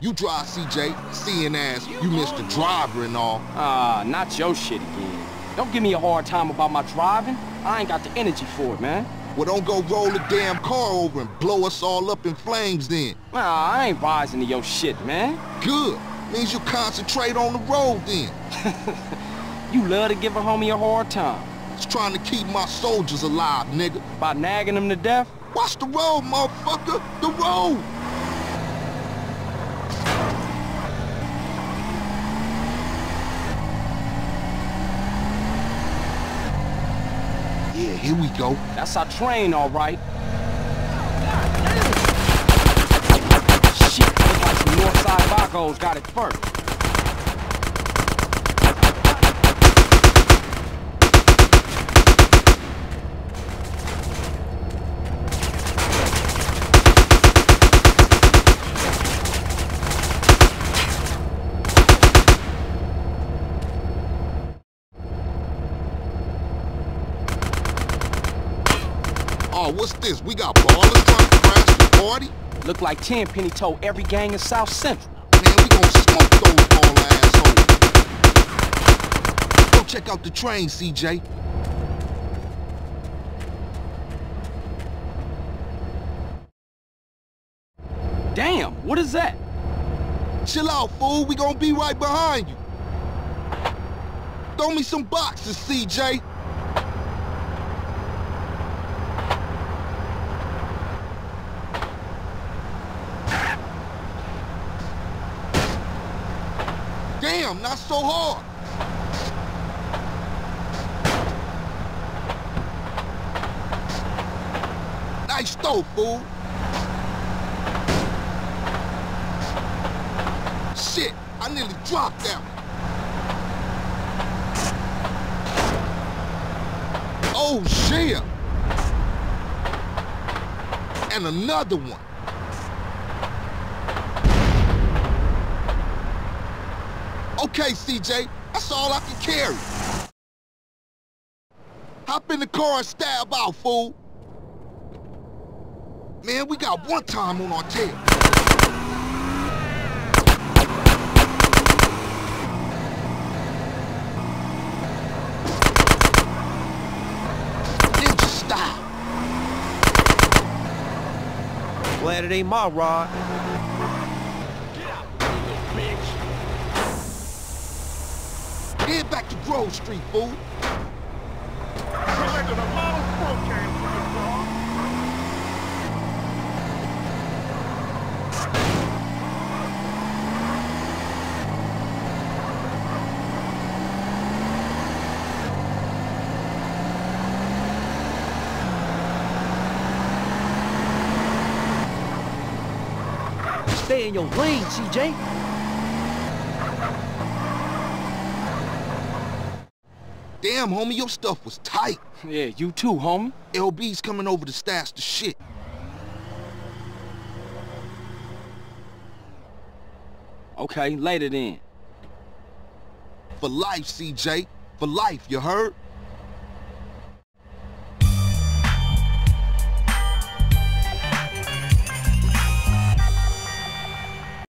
You drive, CJ, seeing as you missed the driver and all. Ah, not your shit again. Don't give me a hard time about my driving. I ain't got the energy for it, man. Well, don't go roll the damn car over and blow us all up in flames then. Nah, I ain't rising to your shit, man. Good. Means you concentrate on the road then. You love to give a homie a hard time. It's trying to keep my soldiers alive, nigga. By nagging them to death? Watch the road, motherfucker. The road. Yeah, here we go. That's our train, all right. Oh, shit, looks like some Northside Vacos got it first. Oh, what's this? We got ballers trying to crash the party? Look like Tenpenny told every gang in South Central. Man, we gonna smoke those ball assholes. Go check out the train, CJ. Damn, what is that? Chill out, fool. We gonna be right behind you. Throw me some boxes, CJ. Damn, not so hard. Nice throw, fool. Shit, I nearly dropped that one. Oh, shit. And another one. Okay, CJ, that's all I can carry. Hop in the car and stab out, fool. Man, we got one time on our tail. Ninja style. Glad it ain't my rod. Head back to Grove Street, fool. Selected a model program for the dog. Stay in your lane, CJ. Damn, homie, your stuff was tight. Yeah, you too, homie. LB's coming over to stash the shit. Okay, later then. For life, CJ. For life, you heard?